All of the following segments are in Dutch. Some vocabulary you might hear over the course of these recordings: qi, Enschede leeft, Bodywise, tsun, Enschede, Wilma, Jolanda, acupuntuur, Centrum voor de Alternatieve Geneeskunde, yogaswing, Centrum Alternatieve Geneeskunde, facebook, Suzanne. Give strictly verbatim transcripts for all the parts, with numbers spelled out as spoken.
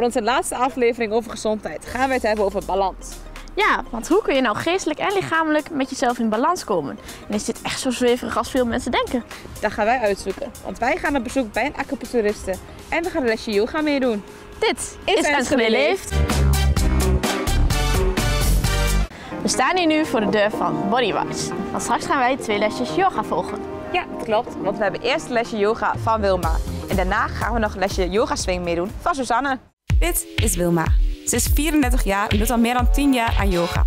Voor onze laatste aflevering over gezondheid gaan we het hebben over balans. Ja, want hoe kun je nou geestelijk en lichamelijk met jezelf in balans komen? En is dit echt zo zweverig als veel mensen denken? Dat gaan wij uitzoeken, want wij gaan op bezoek bij een acupuncturiste en we gaan een lesje yoga meedoen. Dit is Enschede leeft. We staan hier nu voor de deur van Bodywise, want straks gaan wij twee lesjes yoga volgen. Ja, dat klopt, want we hebben eerst een lesje yoga van Wilma. En daarna gaan we nog een lesje yogaswing meedoen van Suzanne. Dit is Wilma. Ze is vierendertig jaar en doet al meer dan tien jaar aan yoga.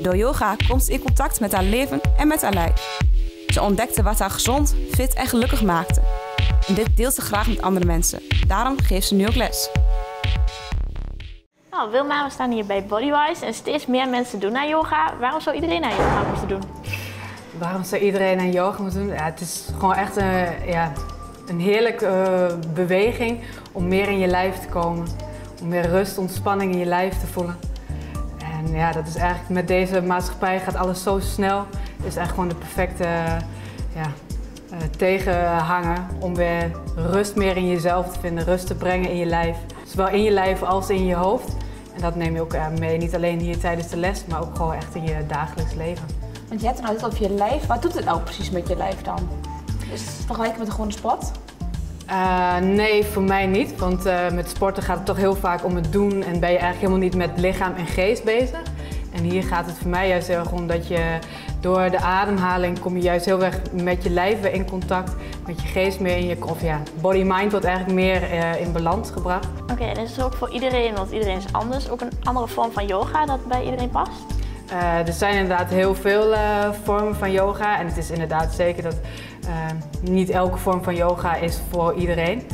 Door yoga komt ze in contact met haar leven en met haar lijf. Ze ontdekte wat haar gezond, fit en gelukkig maakte. En dit deelt ze graag met andere mensen. Daarom geeft ze nu ook les. Nou, Wilma, we staan hier bij Bodywise en steeds meer mensen doen aan yoga. Waarom zou iedereen aan yoga moeten doen? Waarom zou iedereen aan yoga moeten doen? Ja, het is gewoon echt een, ja, een heerlijke uh, beweging om meer in je lijf te komen. Om meer rust, ontspanning in je lijf te voelen. En ja, dat is eigenlijk met deze maatschappij gaat alles zo snel. Het is eigenlijk gewoon de perfecte ja, tegenhanger om weer rust meer in jezelf te vinden. Rust te brengen in je lijf. Zowel in je lijf als in je hoofd. En dat neem je ook mee, niet alleen hier tijdens de les, maar ook gewoon echt in je dagelijks leven. Want je hebt het altijd over je lijf. Wat doet het nou precies met je lijf dan? Is het vergelijken met een gewone sport? Uh, nee, voor mij niet. Want uh, met sporten gaat het toch heel vaak om het doen en ben je eigenlijk helemaal niet met lichaam en geest bezig. En hier gaat het voor mij juist heel erg om dat je door de ademhaling kom je juist heel erg met je lijf weer in contact, met je geest meer in je, of ja, body-mind wordt eigenlijk meer uh, in balans gebracht. Oké, okay, en is het ook voor iedereen, want iedereen is anders, ook een andere vorm van yoga dat bij iedereen past? Uh, er zijn inderdaad heel veel uh, vormen van yoga en het is inderdaad zeker dat uh, niet elke vorm van yoga is voor iedereen.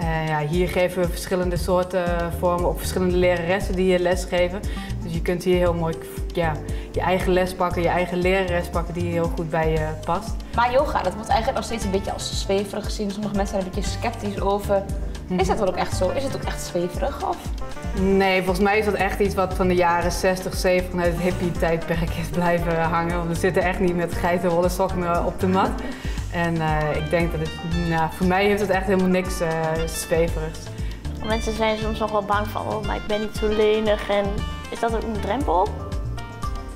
Uh, ja, hier geven we verschillende soorten uh, vormen op verschillende leraressen die je les geven. Dus je kunt hier heel mooi ja, je eigen les pakken, je eigen lerares pakken die heel goed bij je past. Maar yoga, dat wordt eigenlijk nog steeds een beetje als zweverig gezien. Sommige mensen zijn een beetje sceptisch over. Is dat wel ook echt zo? Is het ook echt zweverig? Of? Nee, volgens mij is dat echt iets wat van de jaren zestig, zeventig vanuit het hippie-tijdperk is blijven hangen. Want we zitten echt niet met geitenwolle sokken op de mat. En uh, ik denk dat het, nou, voor mij heeft het echt helemaal niks uh, zweverigs. Mensen zijn soms nog wel bang van, oh, maar ik ben niet zo lenig. En is dat ook een drempel?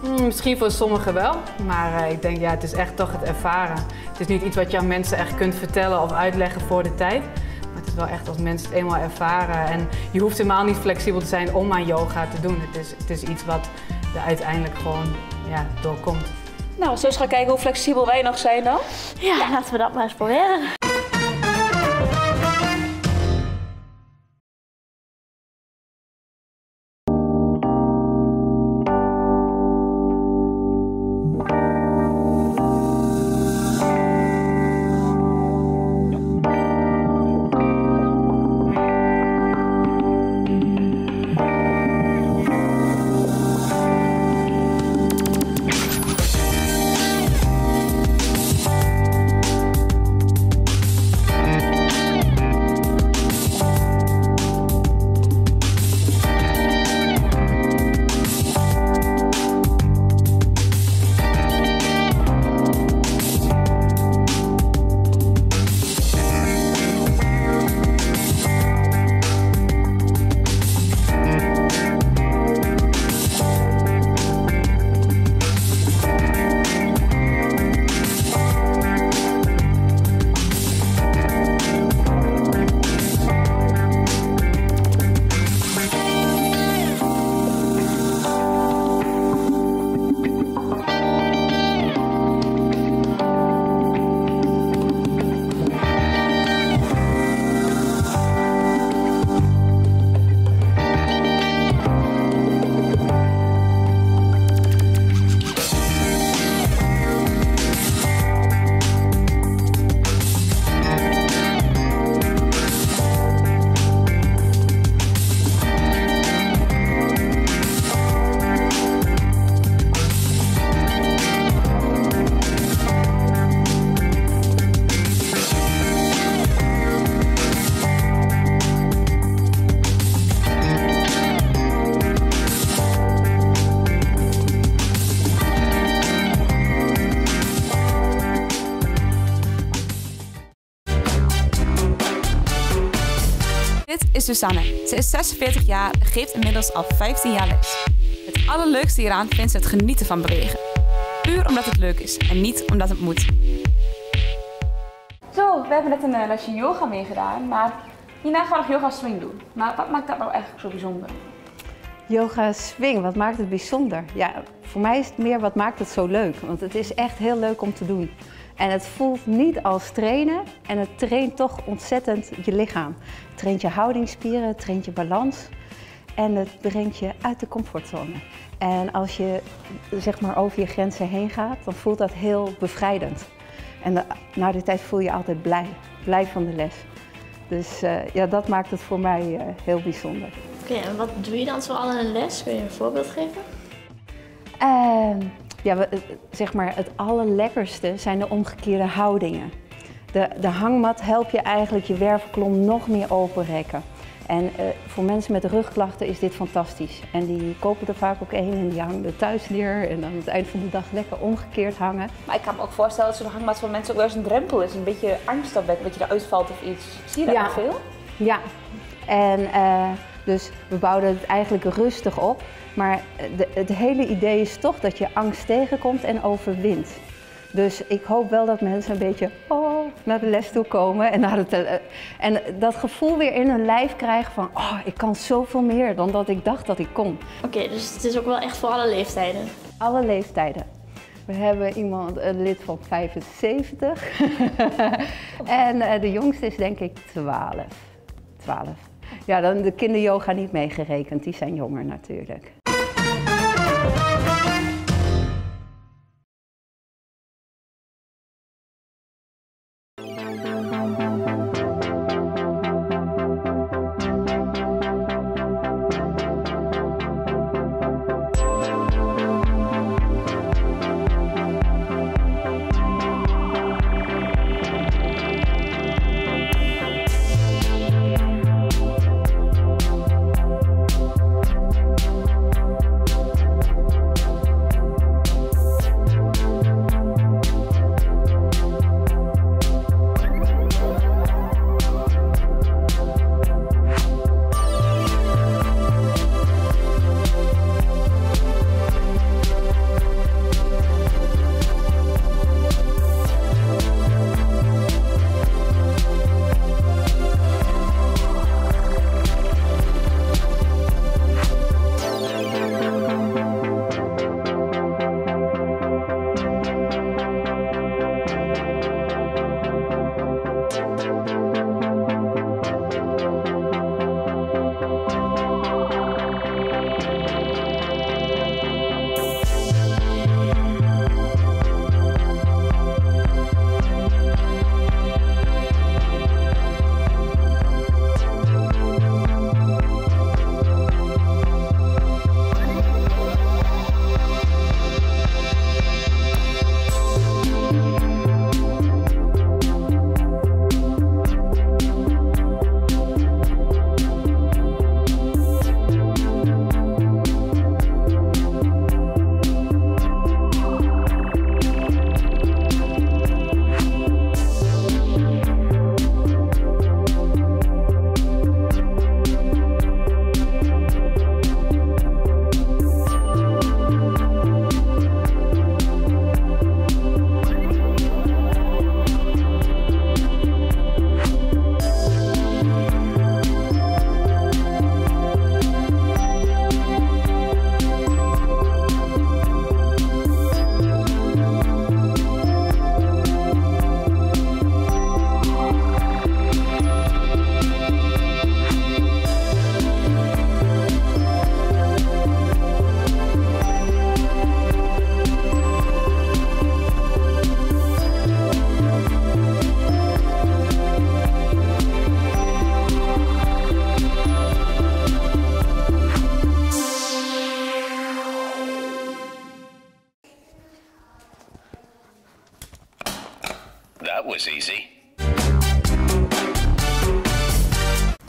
Mm, misschien voor sommigen wel, maar uh, ik denk ja, het is echt toch het ervaren. Het is niet iets wat je aan mensen echt kunt vertellen of uitleggen voor de tijd. Maar het is wel echt als mensen het eenmaal ervaren. En je hoeft helemaal niet flexibel te zijn om aan yoga te doen. Het is, het is iets wat er uiteindelijk gewoon ja, doorkomt. Nou, als we eens gaan kijken hoe flexibel wij nog zijn dan? Ja, ja, laten we dat maar eens proberen. is Suzanne. Ze is zesenveertig jaar en geeft inmiddels al vijftien jaar les. Het allerleukste hieraan vindt ze het genieten van bewegen. Puur omdat het leuk is en niet omdat het moet. Zo, we hebben net een lesje yoga meegedaan, maar hierna gaan we nog yogaswing doen. Maar wat maakt dat nou eigenlijk zo bijzonder? Yogaswing, wat maakt het bijzonder? Ja, voor mij is het meer wat maakt het zo leuk, want het is echt heel leuk om te doen. En het voelt niet als trainen en het traint toch ontzettend je lichaam. Het traint je houdingsspieren, het traint je balans en het brengt je uit de comfortzone. En als je zeg maar over je grenzen heen gaat, dan voelt dat heel bevrijdend. En de, na die tijd voel je altijd blij, blij van de les. Dus uh, ja, dat maakt het voor mij uh, heel bijzonder. Oké, okay, en wat doe je dan zo al in een les? Kun je een voorbeeld geven? Uh, ja, zeg maar het allerlekkerste zijn de omgekeerde houdingen. De, de hangmat helpt je eigenlijk je wervelkolom nog meer openrekken. En uh, voor mensen met rugklachten is dit fantastisch. En die kopen er vaak ook één en die hangen er thuis neer. En aan het eind van de dag lekker omgekeerd hangen. Maar ik kan me ook voorstellen dat zo'n hangmat voor mensen ook wel eens een drempel is. Een beetje angst op dat je eruit valt of iets. Zie je dat ja. veel? Ja. En uh, dus we bouwden het eigenlijk rustig op. Maar de, het hele idee is toch dat je angst tegenkomt en overwint. Dus ik hoop wel dat mensen een beetje oh, naar de les toe komen en, naar de en dat gevoel weer in hun lijf krijgen van oh, ik kan zoveel meer dan dat ik dacht dat ik kon. Oké, okay, dus het is ook wel echt voor alle leeftijden? Alle leeftijden. We hebben iemand, een lid van vijfenzeventig en de jongste is denk ik twaalf. twaalf. Ja, dan de kinderyoga niet meegerekend, die zijn jonger natuurlijk.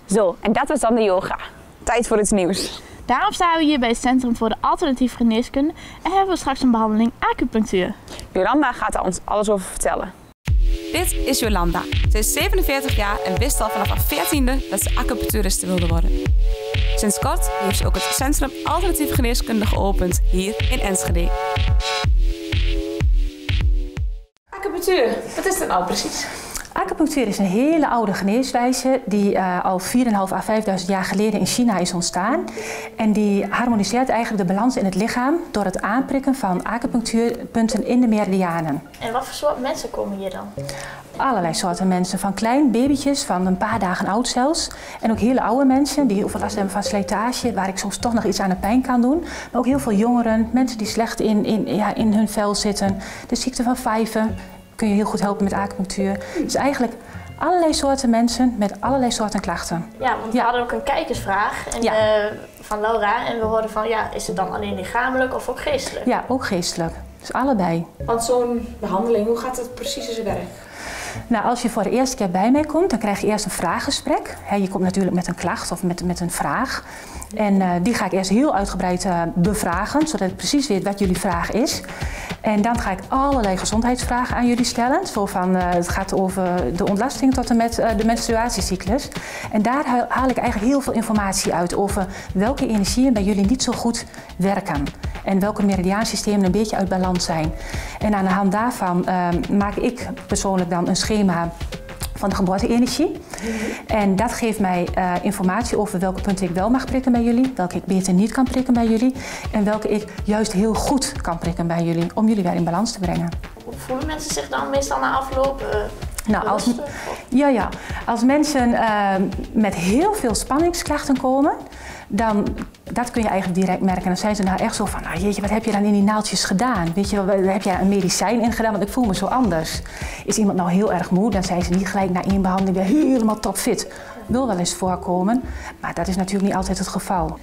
Zo, en dat was dan de yoga. Tijd voor iets nieuws. Daarom staan we hier bij het Centrum voor de Alternatieve Geneeskunde en hebben we straks een behandeling acupunctuur. Jolanda gaat er ons alles over vertellen. Dit is Jolanda. Ze is zevenenveertig jaar en wist al vanaf haar veertiende dat ze acupuncturiste wilde worden. Sinds kort heeft ze ook het Centrum Alternatieve Geneeskunde geopend hier in Enschede. Acupunctuur, wat is dat nou precies? Acupunctuur is een hele oude geneeswijze die uh, al vierduizend vijfhonderd jaar geleden in China is ontstaan. En die harmoniseert eigenlijk de balans in het lichaam door het aanprikken van acupunctuurpunten in de meridianen. En wat voor soort mensen komen hier dan? Allerlei soorten mensen, van klein babytjes, van een paar dagen oud zelfs. En ook hele oude mensen die heel veel last hebben van slijtage, waar ik soms toch nog iets aan de pijn kan doen. Maar ook heel veel jongeren, mensen die slecht in, in, ja, in hun vel zitten, de ziekte van vijven. Kun je heel goed helpen met acupunctuur. Dus eigenlijk allerlei soorten mensen met allerlei soorten klachten. Ja, want we ja. hadden ook een kijkersvraag en, ja. uh, van Laura en we hoorden van, ja, is het dan alleen lichamelijk of ook geestelijk? Ja, ook geestelijk. Dus allebei. Want zo'n behandeling, hoe gaat het precies in zijn werk? Nou, als je voor de eerste keer bij mij komt, dan krijg je eerst een vraaggesprek. He, je komt natuurlijk met een klacht of met, met een vraag. En uh, die ga ik eerst heel uitgebreid uh, bevragen, zodat ik precies weet wat jullie vraag is. En dan ga ik allerlei gezondheidsvragen aan jullie stellen. Zo van, uh, het gaat over de ontlasting tot en met uh, de menstruatiecyclus. En daar haal ik eigenlijk heel veel informatie uit over welke energieën bij jullie niet zo goed werken. En welke meridiaansystemen een beetje uit balans zijn. En aan de hand daarvan uh, maak ik persoonlijk dan een schema van de geboorte-energie. Mm-hmm. En dat geeft mij uh, informatie over welke punten ik wel mag prikken bij jullie, welke ik beter niet kan prikken bij jullie en welke ik juist heel goed kan prikken bij jullie om jullie weer in balans te brengen. Hoe voelen mensen zich dan meestal na afloop? Uh... Nou, als, ja, ja. als mensen uh, met heel veel spanningsklachten komen, dan dat kun je eigenlijk direct merken. Dan zijn ze nou echt zo van, nou jeetje, wat heb je dan in die naaldjes gedaan? Weet je, heb jij een medicijn in gedaan? Want ik voel me zo anders. Is iemand nou heel erg moe, dan zijn ze niet gelijk na één behandeling weer helemaal topfit. Wil wel eens voorkomen, maar dat is natuurlijk niet altijd het geval.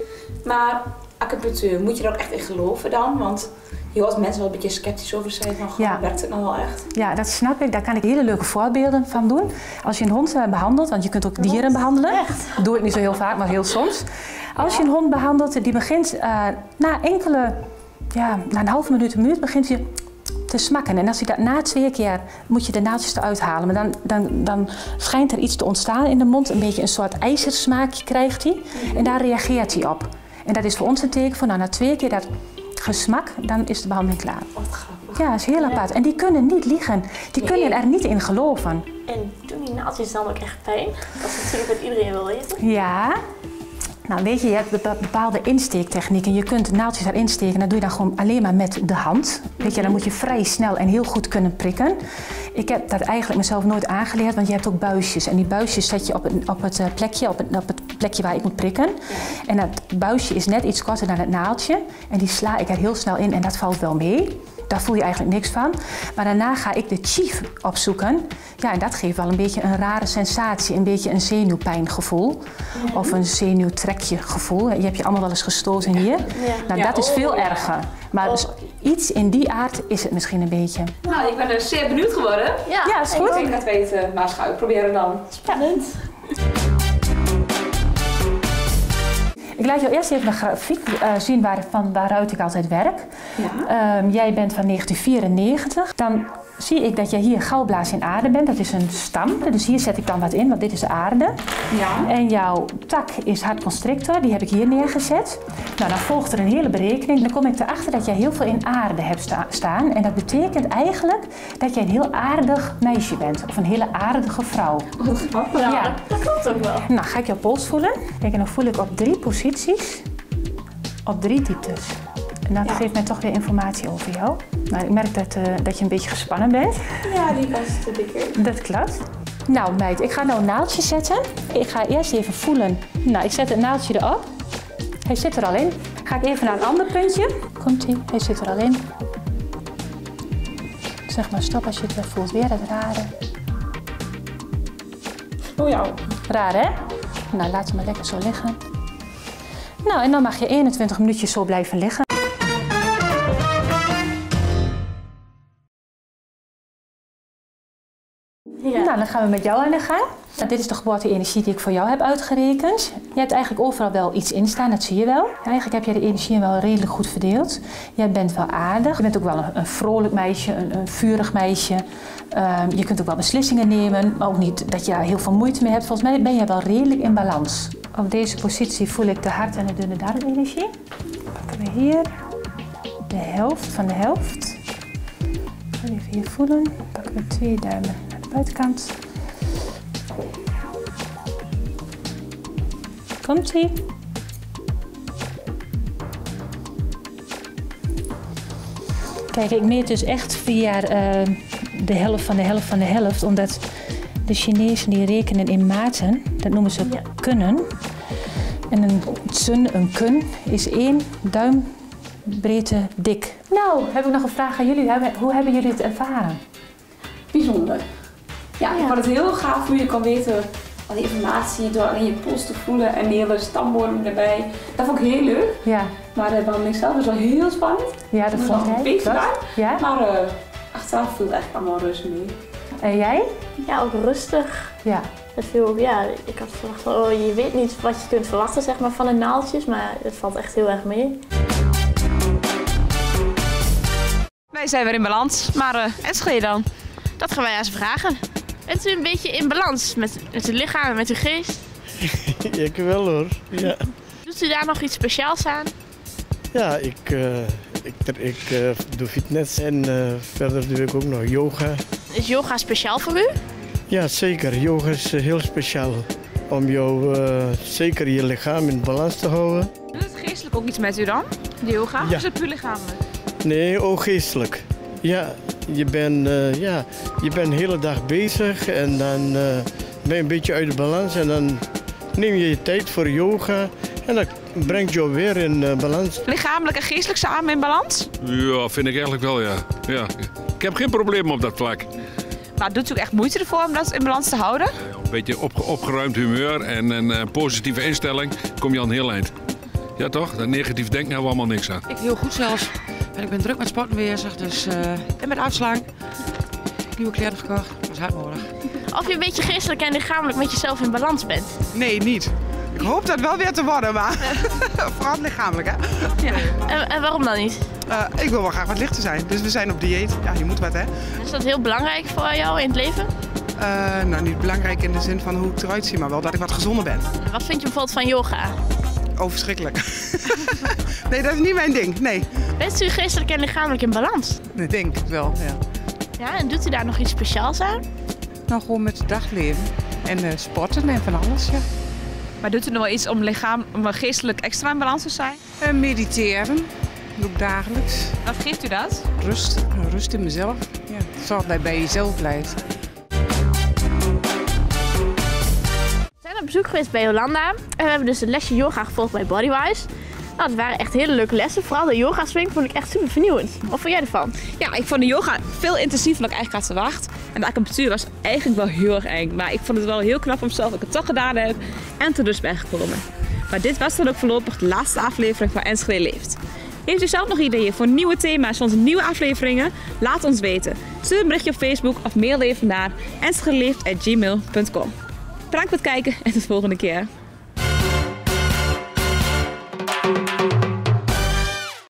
Maar acupunctuur, moet je er ook echt in geloven dan? Want je hoort mensen wel een beetje sceptisch over zijn van, ja. werkt het nou wel echt? Ja, dat snap ik. Daar kan ik hele leuke voorbeelden van doen. Als je een hond behandelt, want je kunt ook dieren hond? behandelen. Echt? Dat doe ik niet zo heel vaak, maar heel soms. Als ja. je een hond behandelt, die begint uh, na enkele, ja, na een half minuut, een minuut begint hij te smakken. En als je dat na twee keer, moet je de naaldjes eruit halen. Maar dan, dan, dan schijnt er iets te ontstaan in de mond. Een beetje een soort ijzersmaakje krijgt hij. Mm-hmm. En daar reageert hij op. En dat is voor ons een teken van, nou, na twee keer dat gesmak, dan is de behandeling klaar. Wat grappig. Ja, dat is heel apart. En die kunnen niet liegen. Die nee. kunnen er niet in geloven. En doen die naaldjes dan ook echt pijn? Dat is natuurlijk wat iedereen wil weten. Ja. Nou, weet je, je hebt bepaalde insteektechnieken. Je kunt naaldjes daarin steken en dat doe je dan gewoon alleen maar met de hand. Weet je, dan moet je vrij snel en heel goed kunnen prikken. Ik heb dat eigenlijk mezelf nooit aangeleerd, want je hebt ook buisjes. En die buisjes zet je op het, op het plekje, op het, op het plekje waar ik moet prikken. En dat buisje is net iets korter dan het naaldje. En die sla ik er heel snel in en dat valt wel mee. Daar voel je eigenlijk niks van. Maar daarna ga ik de qi opzoeken. Ja, en dat geeft wel een beetje een rare sensatie. Een beetje een zenuwpijngevoel. Ja. Of een zenuwtrekje gevoel. Je hebt je allemaal wel eens gestoten hier. Ja. Nou, ja, dat is veel oh, ja. erger. Maar oh. dus iets in die aard is het misschien een beetje. Nou, ik ben er zeer benieuwd geworden. Ja, ja is goed. Ik denk dat weten. Maar ga ik proberen dan. Spannend. Ja. Ik laat jou eerst even een grafiek uh, zien waar, van waaruit ik altijd werk. Ja. Um, jij bent van negentien vierennegentig. Dan zie ik dat je hier galblaas in aarde bent. Dat is een stam. Dus hier zet ik dan wat in, want dit is de aarde. Ja. En jouw tak is hartconstrictor. Die heb ik hier neergezet. Nou, dan volgt er een hele berekening. Dan kom ik erachter dat jij heel veel in aarde hebt sta staan. En dat betekent eigenlijk dat jij een heel aardig meisje bent. Of een hele aardige vrouw. Oh, grappig. Ja, ja. Dat klopt ook wel. Nou, ga ik jouw pols voelen. Kijk, en dan voel ik op drie posities. Op drie dieptes. En dat ja. geeft mij toch weer informatie over jou. Maar ik merk dat, uh, dat je een beetje gespannen bent. Ja, die was te dikker. Dat klopt. Nou meid, ik ga nou een naaldje zetten. Ik ga eerst even voelen. Nou, ik zet het naaldje erop. Hij zit er al in. Ga ik even naar een ander puntje. Komt-ie, hij zit er al in. Zeg maar stop als je het weer voelt. Weer het rare. O ja. Raar hè? Nou, laat hem maar lekker zo liggen. Nou, en dan mag je eenentwintig minuutjes zo blijven liggen. Ja. Nou, dan gaan we met jou aan de gang. Nou, dit is de geboorte-energie die ik voor jou heb uitgerekend. Je hebt eigenlijk overal wel iets in staan, dat zie je wel. Eigenlijk heb je de energie wel redelijk goed verdeeld. Jij bent wel aardig. Je bent ook wel een, een vrolijk meisje, een, een vurig meisje. Um, je kunt ook wel beslissingen nemen, maar ook niet dat je daar heel veel moeite mee hebt. Volgens mij ben je wel redelijk in balans. Op deze positie voel ik de hart- en de dunne darmenergie. Pakken we hier de helft van de helft. Even hier voelen. Pakken we twee duimen naar de buitenkant. Komt-ie. Kijk, ik meet dus echt via uh, de helft van de helft van de helft, omdat de Chinezen die rekenen in maten, dat noemen ze ja. kunnen. En een tsun, een kun, is één duimbreedte dik. Nou, heb ik nog een vraag aan jullie. Hoe hebben jullie het ervaren? Bijzonder. Ja, ik vond het heel gaaf hoe je kan weten al die informatie door alleen je pols te voelen en de hele stamboom erbij. Dat vond ik heel leuk. Ja. Maar de behandeling zelf is wel heel spannend. Ja, dat vond ik een beetje waar. Ja. Maar uh, achteraf voelt het eigenlijk allemaal rustig mee. En jij? Ja, ook rustig. Ja. Het viel, ja, ik had verwacht van, oh, je weet niet wat je kunt verwachten zeg maar, van de naaldjes, maar het valt echt heel erg mee. Wij zijn weer in balans, maar uh, Enschede dan? Dat gaan wij aan ze vragen. Bent u een beetje in balans met, met uw lichaam en met uw geest? Ik wel hoor, ja. Doet u daar nog iets speciaals aan? Ja, ik, uh, ik, ik uh, doe fitness en uh, verder doe ik ook nog yoga. Is yoga speciaal voor u? Ja, zeker. Yoga is heel speciaal om jou, uh, zeker je lichaam in balans te houden. Doet het geestelijk ook iets met u dan, de yoga? Ja. Of is het puur lichamelijk? Nee, ook geestelijk. Ja, je bent uh, ja, je bent de hele dag bezig en dan uh, ben je een beetje uit de balans. En dan neem je je tijd voor yoga en dat brengt jou weer in uh, balans. Lichamelijk en geestelijk samen in balans? Ja, vind ik eigenlijk wel, ja. ja. Ik heb geen problemen op dat vlak. Maar doet u ook echt moeite ervoor om dat in balans te houden? Uh, een beetje op, opgeruimd humeur en een uh, positieve instelling kom je aan heel eind. Ja toch? Dat negatief denken hebben we allemaal niks aan. Ik heel goed zelfs. En ik ben druk met sporten bezig, dus uh, en met uitslaan. Nieuwe kleren gekocht, dat was hard nodig. Of je een beetje geestelijk en lichamelijk met jezelf in balans bent? Nee, niet. Ik hoop dat wel weer te worden, maar ja. Vooral lichamelijk, hè? Ja. En, en waarom dan niet? Uh, ik wil wel graag wat lichter zijn, dus we zijn op dieet. Ja, je moet wat, hè? Is dat heel belangrijk voor jou in het leven? Uh, nou, niet belangrijk in de zin van hoe ik eruit zie, maar wel dat ik wat gezonder ben. Wat vind je bijvoorbeeld van yoga? Oh, verschrikkelijk. Nee, dat is niet mijn ding, nee. Bent u geestelijk en lichamelijk in balans? Nee, denk ik wel, ja. Ja, en doet u daar nog iets speciaals aan? Nou, gewoon met het dagleven en uh, sporten en van alles, ja. Maar doet u nog wel iets om, lichaam, om geestelijk extra in balans te zijn? Uh, mediteren, doe ik dagelijks. Wat geeft u dat? Rust, rust in mezelf. Ja. Zorg dat je bij jezelf blijft. We zijn op bezoek geweest bij Jolanda en we hebben dus een lesje yoga gevolgd bij Bodywise. Nou, het waren echt hele leuke lessen. Vooral de yogaswing vond ik echt super vernieuwend. Wat vond jij ervan? Ja, ik vond de yoga veel intensiever dan ik eigenlijk had verwacht. En de acupunctuur was eigenlijk wel heel erg eng. Maar ik vond het wel heel knap om zelf dat ik het toch gedaan heb en te rust ben gekomen. Maar dit was dan ook voorlopig de laatste aflevering van Enschede Leeft. Heeft u zelf nog ideeën voor nieuwe thema's van onze nieuwe afleveringen? Laat ons weten. Stuur een berichtje op Facebook of mail even naar enschedeleeft apenstaartje gmail punt com. Bedankt voor het kijken en tot de volgende keer.